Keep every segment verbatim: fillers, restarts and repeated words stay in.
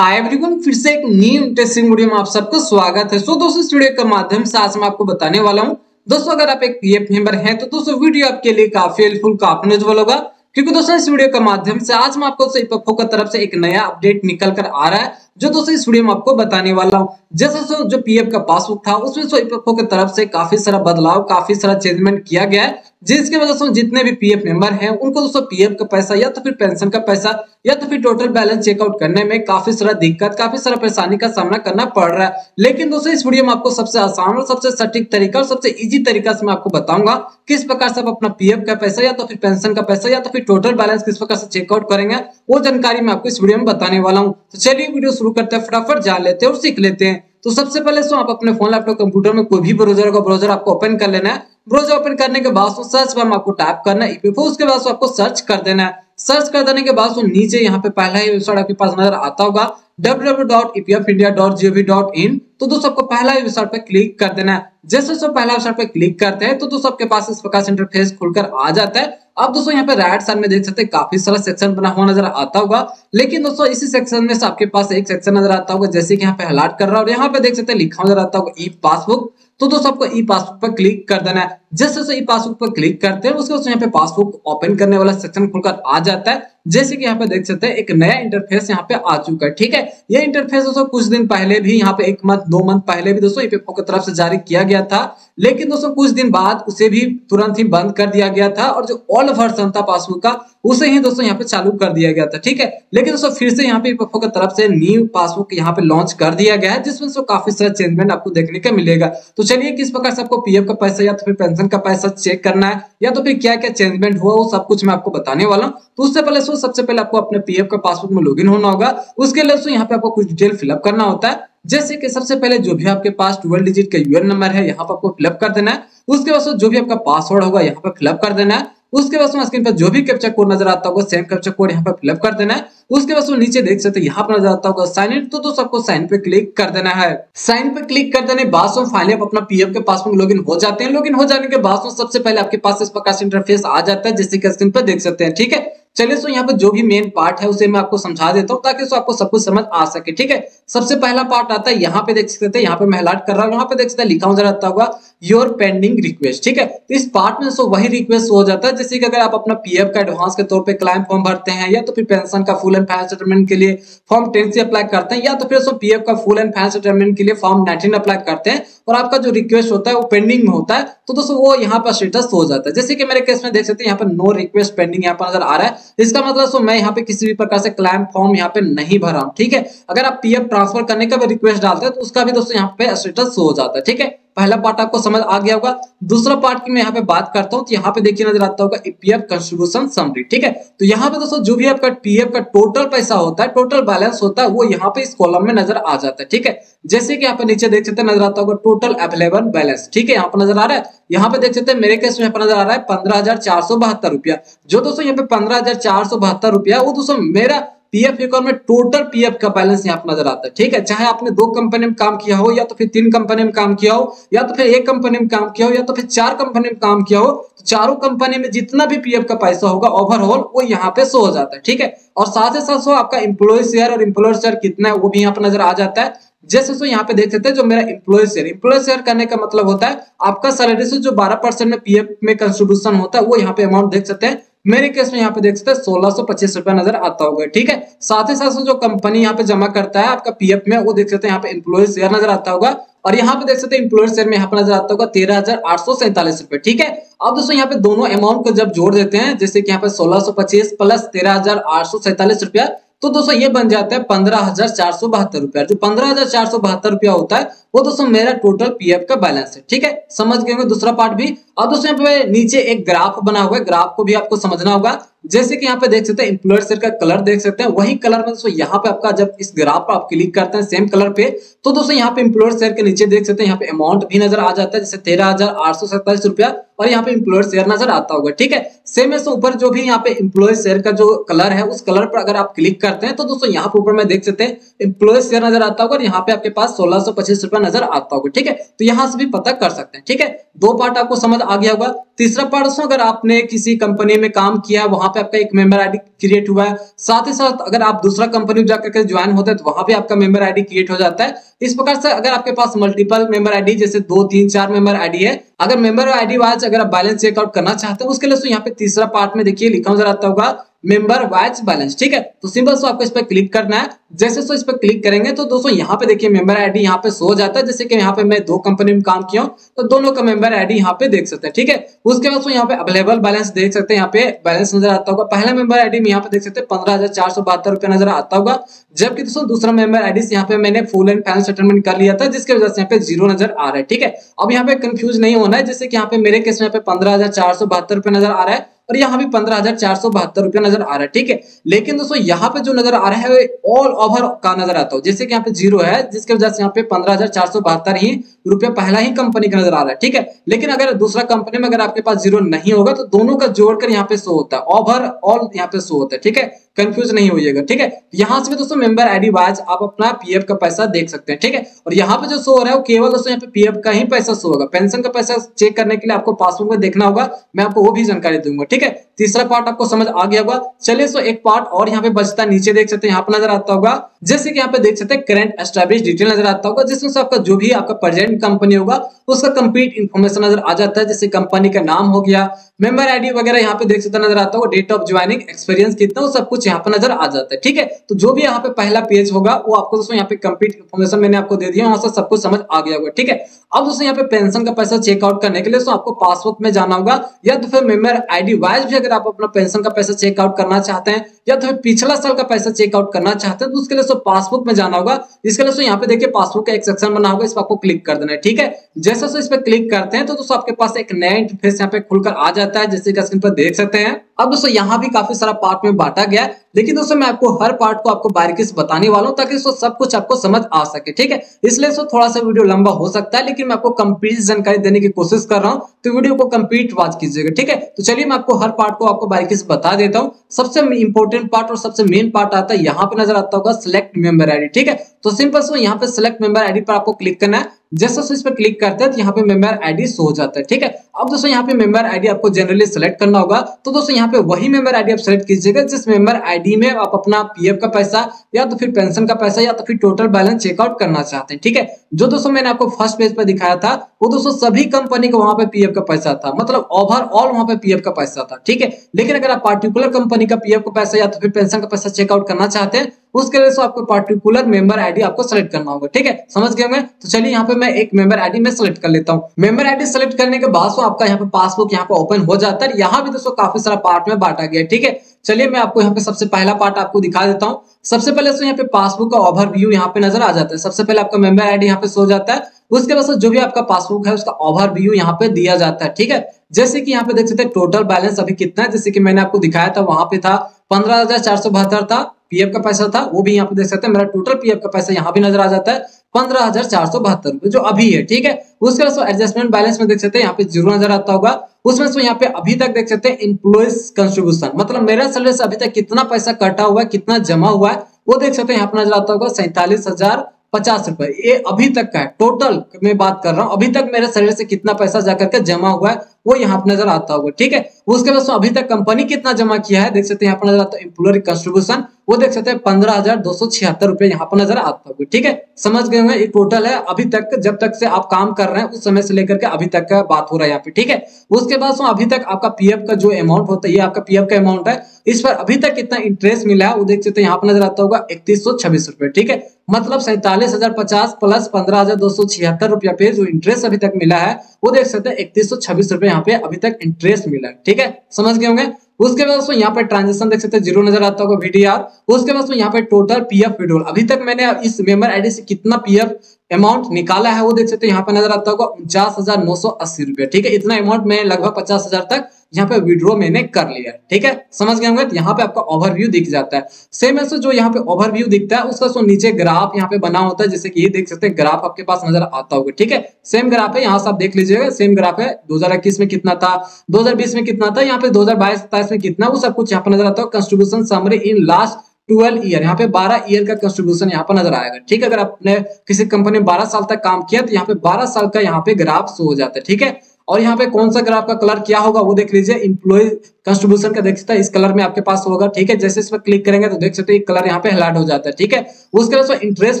Hi everyone, फिर से एक न्यू इंटरेस्टिंग वीडियो में आप सबका स्वागत है। सो so, दोस्तों इस वीडियो के माध्यम से आज मैं आपको बताने वाला हूं, दोस्तों अगर आप एक पीएफ मेंबर हैं तो दोस्तों वीडियो आपके लिए काफी हेल्पफुल काफी यूजफुल होगा, क्योंकि दोस्तों इस वीडियो के माध्यम से आज मैं आपको पीएफ की तरफ से एक नया अपडेट निकल कर आ रहा है जो दोस्तों इस वीडियो में आपको बताने वाला हूँ। जैसे जो पीएफ का पासबुक था उसमें पीएफ की तरफ से काफी सारा बदलाव काफी सारा चेंजमेंट किया गया है, जिसके वजह से जितने भी पीएफ मेंबर हैं उनको दोस्तों पीएफ का पैसा या तो फिर पेंशन का पैसा या तो फिर टोटल बैलेंस चेकआउट करने में काफी सारा दिक्कत काफी सारा परेशानी का सामना करना पड़ रहा है। लेकिन दोस्तों इस वीडियो में आपको सबसे आसान और सबसे सटीक तरीका और सबसे इजी तरीका से मैं आपको बताऊंगा किस प्रकार से आप अपना पीएफ का पैसा या तो फिर पेंशन का पैसा या तो फिर टोटल बैलेंस किस प्रकार से चेकआउट करेंगे, वो जानकारी मैं आपको इस वीडियो में बताने वाला हूँ। तो चलिए वीडियो शुरू करते हैं, फटाफट जान लेते हैं और सीख लेते हैं। तो सबसे पहले सो आप अपने फोन लैपटॉप कंप्यूटर में कोई भी ब्राउजर का ब्राउजर आपको ओपन कर लेना है। ब्राउजर ओपन करने के बाद सर्च पर आपको टैप करना है, उसके बाद आपको सर्च कर देना है। सर्च कर देने के बाद तो नीचे यहाँ पे पहला ही वेबसाइट आपके पास नजर आता होगा W W W dot E P F India dot G O V dot in. तो दोस्तों आपको पहला वेबसाइट पे क्लिक कर देना है। जैसे दोस्तों पहला वेबसाइट पे क्लिक करते हैं तो दोस्तों आपके पास इस प्रकार से इंटरफेस खुलकर आ जाता है। अब दोस्तों यहाँ पे राइट साइड में देख सकते हैं काफी सारा सेक्शन बना हुआ नजर आता होगा, लेकिन दोस्तों इसी सेक्शन में से आपके पास एक सेक्शन नजर आता होगा जैसे कि यहाँ पे हाइलाइट कर रहा है और यहाँ पे देख सकते हैं लिखा नजर आता होगा ई पासबुक। तो दोस्तों आपको ई पासबुक पर क्लिक कर देना है। जैसे दोस्तों ई पासबुक पर क्लिक करते हैं उसके बाद यहाँ पे पासबुक ओपन करने वाला सेक्शन खुलकर आ जाता है। जैसे कि यहाँ पे देख सकते हैं एक नया इंटरफेस यहाँ पे आ चुका है। ठीक है, ये इंटरफेस दोस्तों कुछ दिन पहले भी यहाँ पे एक मंथ दो मंथ पहले भी दोस्तों पीएफ की तरफ से जारी किया गया था, लेकिन दोस्तों कुछ दिन बाद उसे भी तुरंत ही बंद कर दिया गया था और जो ओल्ड वर्जन था पासबुक का उसे ही दोस्तों यहाँ पे चालू कर दिया गया था। ठीक है, लेकिन दोस्तों फिर से यहाँ पे पीएफ की तरफ से न्यू पासबुक यहाँ पे लॉन्च कर दिया गया है, जिसमें काफी सारा चेंजमेंट आपको देखने का मिलेगा। तो चलिए किस प्रकार से आपको पीएफ का पैसा या तो फिर पेंशन का पैसा चेक करना है या तो फिर क्या क्या चेंजमेंट हुआ वो सब कुछ मैं आपको बताने वाला हूँ। तो उससे पहले सबसे पहले आपको अपने पीएफ का पासबुक में लॉगिन होना होगा। उसके लिए यहाँ पे आपको कुछ डिटेल फिलअप करना होता है, जैसे कि सबसे पहले जो भी आपके पास ट्वेल्व डिजिट का यूएन नंबर है यहाँ पे आपको फिलअप कर देना है। उसके बाद जो भी आपका पासवर्ड होगा यहाँ पे फिलअप कर देना है। उसके बाद स्क्रीन पर जो भी कैप्चा कोड नजर आता होगा सेम कैप्चा कोड यहाँ पे फिलअप कर देना है। उसके बाद नीचे देख सकते हैं यहाँ पर नजर आता होगा साइन इन, तो दोस्तों आपको साइन पे क्लिक कर देना है। साइन पे क्लिक कर देने के बाद फाइनली आप अपना पीएफ के पासबुक लॉगिन हो जाते हैं। लॉगिन हो जाने के बाद सबसे पहले आपके पास इस प्रकार से इंटरफेस आ जाता है जैसे कि स्क्रीन पर देख सकते हैं। ठीक है, चलिए सो यहाँ पे जो भी मेन पार्ट है उसे मैं आपको समझा देता हूँ ताकि सो आपको सब कुछ समझ आ सके। ठीक है, सबसे पहला पार्ट आता है यहाँ पे देख सकते हैं, यहाँ पे मैं हाइलाइट कर रहा हूँ, यहाँ पे देख सकते हैं लिखा नजर आता होगा योर पेंडिंग रिक्वेस्ट। ठीक है, तो इस पार्ट में सो वही रिक्वेस्ट हो जाता है जैसे कि अगर आप अपना पीएफ का एडवांस के तौर पर क्लाइम फॉर्म भरते हैं या तो फिर पेंशन का फुल एंड फाइनल सेटलमेंट के लिए फॉर्म टेन से अप्लाई करते हैं या तो फिर पीएफ का फुल एंड फाइनल सेटलमेंट के लिए फॉर्म नाइनटीन अप्लाई करते हैं और आपका जो रिक्वेस्ट होता है वो पेंडिंग में होता है तो दोस्तों वो यहाँ पर स्टेटस हो जाता है। जैसे कि मेरे केस में देख सकते हैं यहाँ पर नो रिक्वेस्ट पेंडिंग यहाँ पर नजर आ रहा है। इसका मतलब सो मैं यहाँ पे किसी भी प्रकार से क्लाइम फॉर्म यहाँ पे नहीं भरा हूँ। ठीक है, अगर आप पीएफ ट्रांसफर करने का भी रिक्वेस्ट डालते हैं तो उसका भी दोस्तों यहाँ पे स्टेटस हो जाता है। ठीक है, पहला पार्ट आपको समझ आ गया होगा। दूसरा पार्ट की मैं यहाँ पे बात करता हूँ तो यहाँ पे देखिए नजर आता होगा पीएफ कंट्रीब्यूशन समरी। ठीक है, तो यहाँ पे दोस्तों जो भी आपका पीएफ का टोटल पैसा होता है टोटल बैलेंस होता है वो यहाँ पे इस कॉलम में नजर आ जाता है। ठीक है, जैसे कि यहाँ पे नीचे देख सकते हैं नजर आता होगा टोटल अवेलेबल बैलेंस। ठीक है, यहाँ पर नजर आ रहा है, यहाँ पे देख सकते हैं मेरे केस में यहाँ पर नजर आ रहा है पंद्रह हजार चार सौ बहत्तर रुपया। जो दोस्तों यहाँ पे पंद्रह हजार चार सौ बहत्तर रुपया वो दोस्तों मेरा पीएफ रिकॉर्ड में टोटल पीएफ का बैलेंस यहाँ पर नजर आता है। ठीक है, चाहे आपने दो कंपनी में काम किया हो या तो फिर तीन कंपनी में काम किया हो या तो फिर एक कंपनी में काम किया हो या तो फिर चार कंपनी में काम किया हो, चारों कंपनी में जितना भी पीएफ का पैसा होगा ओवरऑल वो यहाँ पे शो हो जाता है। ठीक है, और साथ ही साथ आपका एम्प्लॉय शेयर और एम्प्लॉयर शेयर कितना है वो भी यहाँ पर नजर आ जाता है। जैसे सो यहाँ पे देख सकते हैं जो मेरा एम्प्लॉय शेयर एम्प्लॉय शेयर करने का मतलब होता है आपका सैलरी से जो बारह परसेंट में पीएफ में कंट्रीब्यूशन होता है वो यहाँ पे अमाउंट देख सकते हैं। मेरे केस में यहाँ पे देख सकते हैं सोलह सौ पच्चीस रुपया नजर आता होगा। ठीक है, साथ ही साथ जो कंपनी यहाँ पे जमा करता है आपका पीएफ में वो देख सकते हैं यहाँ पे एम्प्लॉय शेयर नजर आता होगा और यहाँ पे देख सकते हैं एम्प्लॉयर शेयर में यहाँ पे नजर आता होगा तेरह हजार आठ सौ सैंतालीस रुपए। ठीक है, अब दोस्तों यहाँ पे दोनों अमाउंट को जब जोड़ देते हैं जैसे कि यहाँ पे सोलह सौ पच्चीस प्लस तेरह हजार आठ सौ सैंतालीस रुपया तो दोस्तों ये बन जाता है पंद्रह हजार चार सौ बहत्तर रुपया। जो पंद्रह हजार चार सौ बहत्तर रुपया होता है वो दोस्तों मेरा टोटल पीएफ का बैलेंस है। ठीक है, समझ गए होंगे दूसरा पार्ट भी। अब दोस्तों यहाँ पे नीचे एक ग्राफ बना हुआ है, ग्राफ को भी आपको समझना होगा। जैसे कि यहाँ पे देख सकते हैं एम्प्लॉयर शेयर का कलर देख सकते हैं, वही कलर में दोस्तों यहाँ पे आपका जब इस ग्राफ पर आप क्लिक करते हैं सेम कलर पे तो दोस्तों यहाँ पे एम्प्लॉयर शेयर के नीचे देख सकते हैं यहाँ पे अमाउंट भी नजर आ जाता है जैसे तेरह हजार आठ सौ सैंतालीस रुपया और यहाँ पे एम्प्लॉयर शेयर नजर आता होगा। ठीक है, सेम ऐसे ऊपर जो भी यहाँ पे एम्प्लॉयर शेयर का जो कलर है उस कलर पर अगर आप क्लिक करते हैं तो दोस्तों यहाँ पे ऊपर में देख सकते हैं एम्प्लॉयर शेयर नजर आता होगा और यहाँ पे आपके पास सोलह सौ पच्चीस रुपया नजर आता होगा। ठीक है, तो यहाँ से भी पता कर सकते हैं। ठीक है, दो पार्ट आपको समझ आ गया होगा। तीसरा पार्ट दोस्तों, अगर आपने किसी कंपनी में काम किया वहां पे आपका एक मेंबर आईडी क्रिएट हुआ है, साथ ही साथ अगर आप दूसरा कंपनी में जाकर के ज्वाइन होते हैं तो वहां पे आपका मेंबर आईडी क्रिएट हो जाता है। इस प्रकार से अगर आपके पास मल्टीपल मेंबर आईडी जैसे दो तीन चार मेंबर आईडी है, अगर मेंबर आईडी वाइज अगर आप बैलेंस चेकआउट करना चाहते हैं उसके लिए तो यहाँ पे तीसरा पार्ट में देखिए लिखा नजर आता होगा मेंबर वाइज बैलेंस। ठीक है, तो सिंपल सो आपको इस पर क्लिक करना है। जैसे सो इस पर क्लिक करेंगे तो दोस्तों यहाँ पे देखिए मेंबर आईडी यहाँ पे शो जाता है। जैसे कि यहाँ पे मैं दो कंपनी में काम किया हूँ तो दोनों का मेंबर आईडी यहाँ पे देख सकते हैं। ठीक है, उसके बाद सो यहाँ पे अवेलेबल बैलेंस देख सकते हैं, यहाँ पे बैलेंस नजर आता होगा। पहला मेंबर आईडी में यहाँ पे देख सकते हैं पंद्रह हजार चार सौ बहत्तर रुपया नजर आता होगा, जबकि दोस्तों दूसरा मेंबर आईडी से यहाँ पे मैंने फुल एंड फाइनल सेटलमेंट कर लिया था जिसकी वजह से यहाँ पे जीरो नजर आ रहा है। ठीक है, अब यहाँ पे कंफ्यूज नहीं होना है। जैसे कि यहाँ पे मेरे केस में यहाँ पे पंद्रह हजार चार सौ बहत्तर रुपया नजर आ रहा है और यहाँ भी पंद्रह हजार चार सौ बहत्तर रुपया नजर आ रहा है। ठीक है, लेकिन दोस्तों यहाँ पे जो नजर आ रहा है ऑल ओवर का नजर आता हो। जैसे कि यहाँ पे जीरो है जिसके वजह से यहाँ पे पंद्रह हजार चार सौ बहत्तर ही रुपया पहला ही कंपनी का नजर आ रहा है। ठीक है, लेकिन अगर दूसरा कंपनी में अगर आपके पास जीरो नहीं होगा तो दोनों का जोड़कर यहाँ पे शो होता है, ओवर ऑल यहाँ पे शो होता है। ठीक है, कंफ्यूज नहीं होइएगा। ठीक है, यहाँ से भी दोस्तों मेंबर आईडी वाइज आप अपना पीएफ का पैसा देख सकते हैं। ठीक है, और यहाँ पे जो शो हो रहा है वो केवल दोस्तों यहाँ पे पीएफ का ही पैसा शो होगा। पेंशन का पैसा चेक करने के लिए आपको पासबुक में देखना होगा, मैं आपको वो भी जानकारी दूंगा। ठीक है, तीसरा पार्ट आपको समझ आ गया होगा। चलिए सो एक पार्ट और यहाँ पे बचता है, नीचे देख सकते हैं यहाँ पे नजर आता होगा। जैसे कि यहाँ पे देख सकते हैं करंट एस्टैब्लिश्ड डिटेल नजर आता होगा, जिसमें से आपका जो भी आपका प्रेजेंट कंपनी होगा उसका कंप्लीट इन्फॉर्मेशन नजर आ जाता है। जैसे कंपनी का नाम हो गया, मेंबर आईडी वगैरह यहाँ पे देख सकते नजर आता होगा, डेट ऑफ ज्वाइनिंग, एक्सपीरियंस कितना, वो सब कुछ यहाँ पे नजर आ जाता है। ठीक है, तो जो भी यहाँ पे पहला पेज होगा वो आपको दोस्तों यहाँ पे कंप्लीट इन्फॉर्मेशन मैंने आपको दे दिया, यहाँ से सब कुछ समझ आ गया होगा। ठीक है, अब दोस्तों यहाँ पे पेंशन का पैसा चेकआउट करने के लिए तो आपको पासबुक में जाना होगा, या तो फिर मेंबर आईडी वाइज भी अगर आप अपना पेंशन का पैसा चेकआउट करना चाहते हैं या तो फिर पिछला साल का पैसा चेकआउट करना चाहते हैं तो उसके लिए सो पासबुक में जाना होगा। इसके लिए सो यहाँ पे देखिए पासबुक का एक सेक्शन बना होगा, इस पर आपको क्लिक कर देना है। ठीक है, जैसे सो इस पर क्लिक करते हैं तो दोस्तों आपके पास एक नया इंटरफेस यहाँ पे खुलकर आ जाता है, जैसे कि स्क्रीन पर देख सकते हैं। अब दोस्तों यहाँ भी काफी सारा पार्ट में बांटा गया है, लेकिन दोस्तों मैं आपको हर पार्ट को आपको बारीकी से बताने वाला हूँ ताकि दोस्तों सब कुछ आपको समझ आ सके। ठीक है, इसलिए दोस्तों थोड़ा सा वीडियो लंबा हो सकता है, लेकिन मैं आपको कंप्लीट जानकारी देने की कोशिश कर रहा हूँ, तो वीडियो को कंप्लीट वॉच कीजिएगा। ठीक है, तो चलिए मैं आपको हर पार्ट को आपको बारीकी से बता देता हूँ। सबसे इंपॉर्टेंट पार्ट और सबसे मेन पार्ट आता है यहाँ पे नजर आता होगा सिलेक्ट मेंबर आईडी। ठीक है, तो सिंपल सो यहाँ पे सिलेक्ट मेंबर आईडी पर आपको क्लिक करना है। जैसे इस पर क्लिक करते हैं तो यहाँ पे मेंबर आईडी शो हो जाता है। ठीक है, अब दोस्तों यहाँ पे मेंबर आईडी आपको जनरली सिलेक्ट करना होगा, तो दोस्तों यहाँ पे वही मेंबर आईडी आप सिलेक्ट कीजिएगा जिस मेंबर आईडी में आप अपना पीएफ का पैसा या तो फिर पेंशन का पैसा या तो फिर टोटल बैलेंस चेकआउट करना चाहते हैं। ठीक है, जो दोस्तों मैंने आपको फर्स्ट पेज पर दिखाया था वो दोस्तों सभी कंपनी का वहां पे पीएफ का पैसा था, मतलब ओवरऑल वहां पे पीएफ का पैसा था। ठीक है, लेकिन अगर आप पार्टिकुलर कंपनी का पीएफ का पैसा या तो फिर पेंशन का पैसा चेकआउट करना चाहते हैं उसके लिए सो आपको पार्टिकुलर मेंबर आईडी आपको सेलेक्ट करना होगा। ठीक है, समझ गए होंगे। तो चलिए यहाँ पे मैं एक मेंबर आईडी में सेलेक्ट कर लेता हूँ। मेंबर आईडी सेलेक्ट करने के बाद सो आपका यहाँ पे पासबुक यहाँ पे ओपन हो जाता है। यहाँ भी दोस्तों काफी सारा पार्ट में बांटा गया। ठीक है, चलिए मैं आपको यहाँ पे सबसे पहला पार्ट आपको दिखा देता हूँ। सबसे पहले सो यहाँ पे पासबुक का ओवरव्यू यहाँ पे नजर आ जाता है। सबसे पहले आपका मेंबर आईडी यहाँ पे शो जाता है, उसके बाद जो भी आपका पासबुक है उसका ओवरव्यू यहाँ पे दिया जाता है। ठीक है, जैसे कि यहाँ पे देख सकते हैं टोटल बैलेंस अभी कितना है, जैसे कि मैंने आपको दिखाया था वहां पे था पंद्रह हजार चार सौ बहत्तर था पीएफ का पैसा था, वो भी यहाँ पे देख सकते हैं। मेरा टोटल पीएफ का पैसा यहाँ भी नजर आ जाता है पंद्रह हजार चार सौ बहत्तर रुपए जो अभी है। ठीक है, उसके बाद एडजस्टमेंट बैलेंस में देख सकते हैं यहाँ पे जीरो नजर आता होगा। उसमें से यहाँ पे अभी तक देख सकते हैं एम्प्लॉइज कंट्रीब्यूशन, मतलब मेरा सैलरी से अभी तक कितना पैसा कटा हुआ है, कितना जमा हुआ है, वो देख सकते हैं यहाँ पे नजर आता होगा सैंतालीस हजार पचास रुपए। ये अभी तक का है, टोटल मैं बात कर रहा हूँ, अभी तक मेरे सैलरी से कितना पैसा जाकर के जमा हुआ है वो यहाँ पे नजर आता होगा। ठीक है, उसके बाद अभी तक कंपनी कितना जमा किया है देख सकते हैं यहाँ पर नजर आता है। एम्प्लॉयर कंट्रीब्यूशन वो देख सकते हैं पंद्रह हजार दो सौ छिहत्तर रुपए यहाँ पर नजर आता होगा। ठीक है, समझ गए होंगे। ये टोटल है अभी तक, जब तक से आप काम कर रहे हैं उस समय से लेकर के अभी तक का बात हो रहा है यहाँ पे। ठीक है, उसके बाद अभी तक आपका पीएफ का जो अमाउंट होता है, ये आपका पीएफ का अमाउंट है, इस पर अभी तक कितना इंटरेस्ट मिला है वो देख सकते हैं यहाँ पर नजर आता होगा इकतीस सौ छब्बीस रुपए। ठीक है, मतलब सैंतालीस हजार पचास प्लस पंद्रह हजार दो सौ छिहत्तर रुपया पे जो इंटरेस्ट अभी तक मिला है वो देख सकते हैं इकतीस सौ छब्बीस रुपए यहाँ पे अभी तक इंटरेस्ट मिला। ठीक है, समझ गए होंगे। उसके बाद दोस्तों यहाँ पे ट्रांजेक्शन देख सकते हैं जीरो नजर आता होगा वीडीआर। उसके बाद यहाँ पे टोटल पीएफ विड्रॉल अभी तक मैंने इस मेंबर आईडी से कितना पीएफ अमाउंट निकाला है वो देख सकते हैं यहाँ पे नजर आता होगा उनचास हजार नौ सौ अस्सी रुपया। ठीक है, इतना अमाउंट मैं लगभग पचास हजार तक यहाँ पे विड्रॉ मैंने कर लिया। ठीक है, समझ गए होंगे। तो यहाँ पे आपका ओवरव्यू दिख जाता है। सेम ऐसे जो यहाँ पे ओवरव्यू दिखता है उसका सो नीचे ग्राफ यहाँ पे बना होता है, जैसे कि ये देख सकते हैं ग्राफ आपके पास नजर आता होगा। ठीक है, सेम ग्राफ है, यहाँ से आप देख लीजिएगा। सेम ग्राफ है, दो हजार इक्कीस में कितना था, दो हजार बीस में कितना था, यहाँ पे दो हजार बाईस सताइस में कितना, वो सब कुछ यहाँ पे नजर आता है। Contribution summary in last twelve year, यहाँ पे बारह ईयर का कंट्रीब्यूशन यहाँ पर नजर आएगा। ठीक है, अगर आपने किसी कंपनी में बारह साल तक काम किया तो यहाँ पे बारह साल का यहाँ पे ग्राफ शो हो जाता है। ठीक है, और यहाँ पे कौन सा ग्राफ का कलर क्या होगा वो देख लीजिए। इंप्लॉय कंट्रीब्यूशन का देख सकते हैं इस कलर में आपके पास होगा। ठीक है, जैसे इस पर क्लिक करेंगे तो देख सकते हैं कलर यहाँ पे हाइलाइट हो जाता है। ठीक है, उसके बाद इंटरेस्ट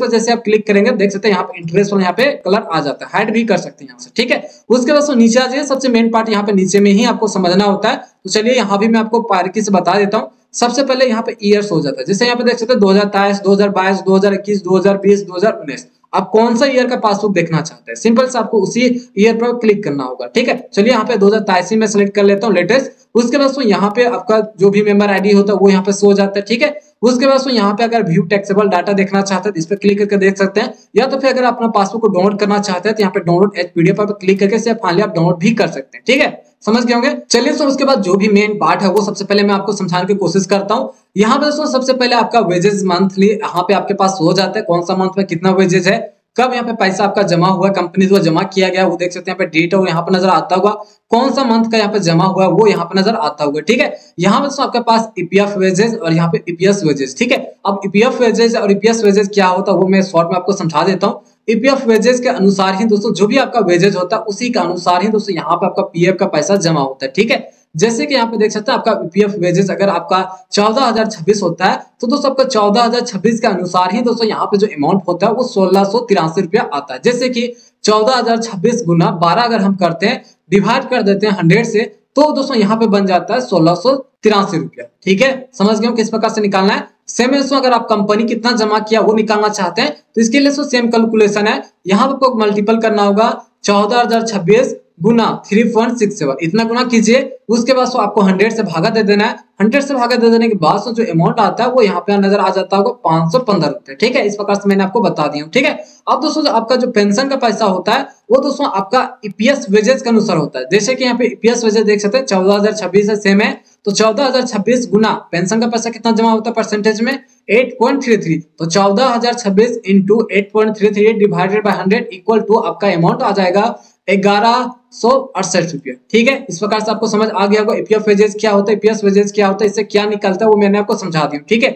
पर जैसे आप क्लिक करेंगे देख सकते हैं यहाँ पे इंटरेस्ट वाला यहाँ पे कलर आ जाता है। हाइड भी कर सकते हैं यहाँ से। ठीक है, उसके बाद नीचे आ जाइए, सबसे मेन पार्ट यहाँ पे नीचे में ही आपको समझना होता है। तो चलिए यहाँ भी मैं आपको बारीकी से बता देता हूँ। सबसे पहले यहाँ पे ईयर्स हो जाता है, जैसे यहाँ पे देख सकते हैं दो हजार तेईस, दो हजार बाईस, दो हजार इक्कीस, दो हजार बीस, दो हजार उन्नीस। आप कौन सा ईयर का पासबुक देखना चाहते हैं, सिंपल से आपको उसी ईयर पर क्लिक करना होगा। ठीक है, चलिए यहाँ पे दो हजार तेईस में सेलेक्ट कर लेता हूँ लेटेस्ट। उसके बाद यहाँ पे आपका जो भी मेंबर आईडी होता है वो यहाँ पे शो हो जाता है। ठीक है, उसके बाद यहाँ पे अगर व्यू टैक्सेबल डाटा देखना चाहते हैं तो इस पर क्लिक करके देख सकते हैं, या तो फिर अगर अपना पासबुक को डाउनलोड करना चाहते हैं तो यहाँ पे डाउनलोड एज पीडीएफ पर क्लिक करके से फाइनली आप डाउनलोड भी कर सकते हैं। ठीक है, समझ गए होंगे। चलिए सर, उसके बाद जो भी मेन पार्ट है वो सबसे पहले मैं आपको समझाने की कोशिश करता हूँ। यहाँ पे दोस्तों सबसे पहले आपका वेजेस मंथली यहाँ पे आपके पास हो जाता है, कौन सा मंथ में कितना वेजेस है, कब यहाँ पे पैसा आपका जमा हुआ, कंपनी द्वारा जमा किया गया वो देख सकते हैं यहाँ पे डेट और यहाँ पे नजर आता होगा, कौन सा मंथ का यहाँ पे जमा हुआ वो यहाँ पे नजर आता होगा। ठीक है, यहाँ पे आपके पास ईपीएफ वेजेस और यहाँ पे ईपीएस वेजेस। ठीक है, अब ईपीएफ वेजेस और ईपीएस वेजेस क्या होता है वो मैं शॉर्ट में आपको समझा देता हूँ। ईपीएफ वेजेस के अनुसार ही दोस्तों जो भी आपका वेजेस होता है उसी के अनुसार ही दोस्तों यहाँ पे आपका पीएफ का पैसा जमा होता है। ठीक है, जैसे कि यहाँ पे देख सकते हैं आपका पीएफ वेजेस अगर आपका चौदह हजार छब्बीस होता है तो दोस्तों आपका चौदह हजार छब्बीस के अनुसार ही दोस्तों यहाँ पे जो अमाउंट होता है वो सोलह सौ तिरासी रुपया आता है। जैसे कि चौदह हजार छब्बीस गुना बारह अगर हम करते हैं, डिवाइड कर देते हैं हंड्रेड से, तो दोस्तों यहाँ पे बन जाता है सोलह सौ तिरासी रुपया। ठीक है, समझ गए किस प्रकार से निकालना है। सेम है अगर आप कंपनी कितना जमा किया वो निकालना चाहते हैं तो इसके लिए सेम कैलकुलेशन है। यहाँ पे आपको मल्टीपल करना होगा, चौदह हजार छब्बीस गुना थ्री पॉइंट सिक्स सेवन इतना गुना कीजिए। उसके बाद सो आपको हंड्रेड से भागा दे देना है। हंड्रेड से भागा दे देने के बाद सो जो अमाउंट आता है वो यहाँ पे नजर आ जाता होगा पांच सौ पंद्रह रुपए। ठीक है, इस प्रकार से मैंने आपको बता दिया हूँ। ठीक है, अब दोस्तों जो आपका जो पेंशन का पैसा होता है वो दोस्तों आपका ईपीएस वेजेस के अनुसार होता है। जैसे कि यहाँ पे ईपीएस वेजेस देख सकते हैं चौदह हजार छब्बीस है, सेम है, तो चौदह हजार छब्बीस गुना पेंशन का पैसा कितना जमा होता है परसेंटेज में आठ पॉइंट तीन तीन, तो चौदह हजार छब्बीस into eight point three three divided by hundred equal to आपका अमाउंट आ जाएगा ग्यारह सौ अड़सठ रुपया। ठीक है, इस प्रकार से आपको समझ आ गया होगा ईपीएफ वेजेस क्या होता है, ईपीएस वेजेस क्या होता है, इससे क्या निकलता है वो मैंने आपको समझा दिया। ठीक है,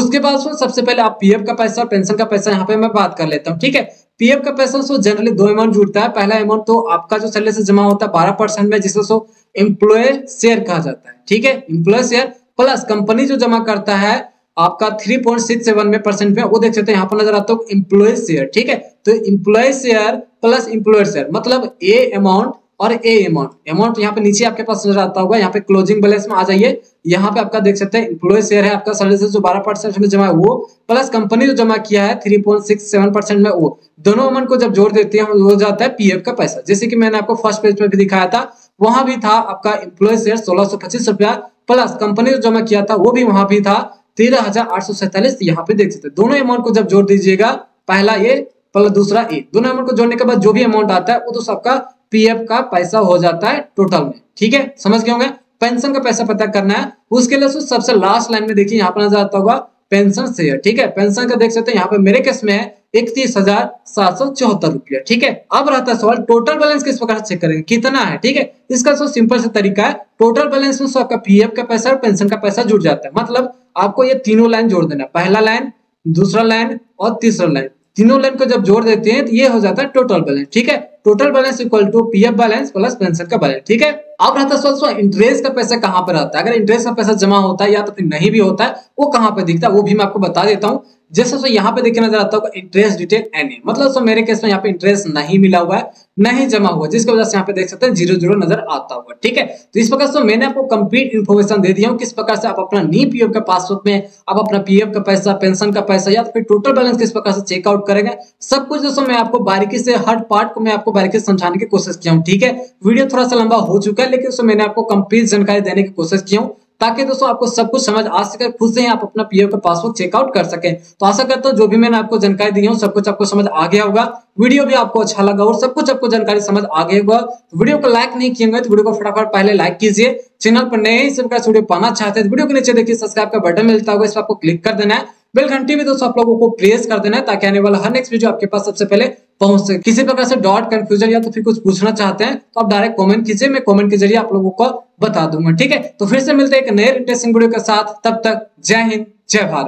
उसके बाद सबसे पहले आप पीएफ का पैसा और पेंशन का पैसा यहाँ पे मैं बात कर लेता हूँ। ठीक है, पीएफ का पैसा सो जनरली दो अमाउंट जुड़ता है। पहला अमाउंट तो आपका जो सैलरी से जमा होता है बारह परसेंट में, जिसे सो एम्प्लॉय शेयर कहा जाता है। ठीक है, एम्प्लॉय शेयर प्लस कंपनी जो जमा करता है आपका थ्री पॉइंट सिक्स सेवन में परसेंट में वो देख सकते हैं यहाँ पर नजर आता है एम्प्लॉय शेयर। ठीक है, तो employ share plus employer share मतलब ए अमाउंट और ए अमाउंट अमाउंट यहाँ पे नीचे आपके पास नजर आता होगा। यहाँ पे क्लोजिंग बैलेंस में आ जाइए, यहाँ पे आपका देख सकते हैं एम्प्लॉय शेयर है आपका सैलरी से जो बारह परसेंट में जमा है वो प्लस कंपनी जो जमा किया है three point six seven percent में, वो दोनों अमाउंट को जब जोड़ देते हैं हो जाता है पीएफ का पैसा। जैसे कि मैंने आपको फर्स्ट पेज पे भी दिखाया था, वहां भी था आपका एम्प्लॉय शेयर सोलह सौ पच्चीस रुपया प्लस कंपनी जो जमा किया था वो भी वहां भी था तेरह हजार आठ सौ सैतालीस। यहाँ पे देख सकते हैं दोनों अमाउंट को जब जोड़ दीजिएगा, पहला ये प्लस दूसरा ए, दोनों अमाउंट को जोड़ने के बाद जो भी अमाउंट आता है वो तो सबका पीएफ का पैसा हो जाता है टोटल में। ठीक है, समझ गए होंगे। पेंशन का पैसा पता करना है, उसके लिए सबसे लास्ट लाइन में देखिए यहाँ पर नजर आता होगा पेंशन शेयर। ठीक है, पेंशन का देख सकते हैं यहाँ पे मेरे केस में है इकतीस हजार सात सौ चौहत्तर रुपया। ठीक है, अब रहता है सवाल टोटल बैलेंस किस प्रकार से चेक करेंगे कितना है। ठीक है, इसका सो सिंपल सा तरीका है, टोटल बैलेंस में आपका पीएफ का पैसा और पेंशन का पैसा जुड़ जाता है। मतलब आपको ये तीनों लाइन जोड़ देना, पहला लाइन, दूसरा लाइन और तीसरा लाइन, तीनों लाइन को जब जोड़ देते हैं तो ये हो जाता है टोटल बैलेंस। ठीक है, total balance equal to PF balance plus pension का बैलेंस। ठीक है, अब रहता है सवाल इंटरेस्ट का पैसा कहाँ पर रहता है, अगर इंटरेस्ट का पैसा जमा होता है या तो फिर नहीं भी होता है वो कहाँ पे दिखता है वो भी मैं आपको बता देता हूँ। जैसे सो यहाँ पे देखिए नजर आता होगा इंटरेस्ट डिटेल एनी, मतलब सो मेरे केस में यहाँ पे इंटरेस्ट नहीं मिला हुआ है, नहीं जमा हुआ, जिसकी वजह से यहाँ पे देख सकते हैं जीरो जीरो नजर आता होगा। ठीक है, तो इस प्रकार से मैंने आपको कंप्लीट इन्फॉर्मेशन दे दिया हूँ किस प्रकार से आप अपना नी पीएफ का पासबुक में आप अपना पीएफ का पैसा, पेंशन का पैसा या फिर टोटल बैलेंस किस प्रकार से चेकआउट करेंगे। सब कुछ दोस्तों मैं आपको बारीकी से हर पार्ट को मैं आपको बारीकी से समझाने की कोशिश किया हूँ। ठीक है, वीडियो थोड़ा सा लंबा हो चुका है लेकिन मैंने आपको कंप्लीट जानकारी देने की कोशिश की हूँ। ताकि दोस्तों आपको सब कुछ समझ आ सके, खुद से ही आप अपना पीएफ का पासवर्ड चेकआउट कर सकें। तो आशा करता हूं जो भी मैंने आपको जानकारी दी हूं सब कुछ आपको समझ आ गया होगा, वीडियो भी आपको अच्छा लगा और सब कुछ आपको जानकारी समझ आ गया होगा। तो वीडियो को लाइक नहीं किए तो वीडियो को फटाफट पहले लाइक कीजिए। चैनल पर नए इस प्रकार वीडियो पाना चाहते हैं तो वीडियो के नीचे देखिए सब्सक्राइब का बटन मिलता होगा, इस पर आपको क्लिक कर देना है। बेल घंटी भी दोस्तों आप लोगों को प्रेस कर देना है ताकि आने वाला हर नेक्स्ट वीडियो आपके पास सबसे पहले पहुंच सके। किसी प्रकार से डॉट कंफ्यूजन या तो फिर कुछ पूछना चाहते हैं तो आप डायरेक्ट कमेंट कीजिए, मैं कमेंट के जरिए आप लोगों को बता दूंगा। ठीक है, तो फिर से मिलते हैं एक नए इंटरेस्टिंग वीडियो के साथ, तब तक जय हिंद जय भारत।